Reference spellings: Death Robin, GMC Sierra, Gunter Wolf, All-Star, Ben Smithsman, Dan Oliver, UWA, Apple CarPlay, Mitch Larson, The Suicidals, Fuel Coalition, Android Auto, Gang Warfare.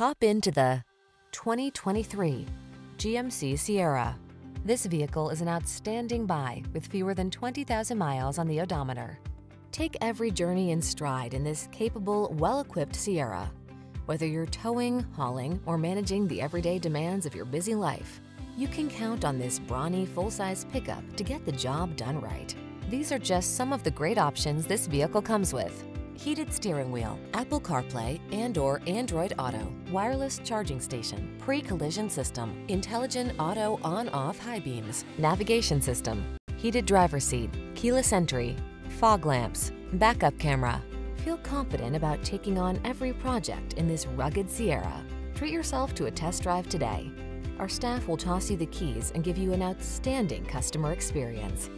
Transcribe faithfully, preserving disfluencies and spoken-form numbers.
Hop into the twenty twenty-three G M C Sierra. This vehicle is an outstanding buy with fewer than twenty thousand miles on the odometer. Take every journey in stride in this capable, well-equipped Sierra. Whether you're towing, hauling, or managing the everyday demands of your busy life, you can count on this brawny full-size pickup to get the job done right. These are just some of the great options this vehicle comes with: heated steering wheel, Apple CarPlay and or Android Auto, wireless charging station, pre-collision system, intelligent auto on-off high beams, navigation system, heated driver's seat, keyless entry, fog lamps, backup camera. Feel confident about taking on every project in this rugged Sierra. Treat yourself to a test drive today. Our staff will toss you the keys and give you an outstanding customer experience.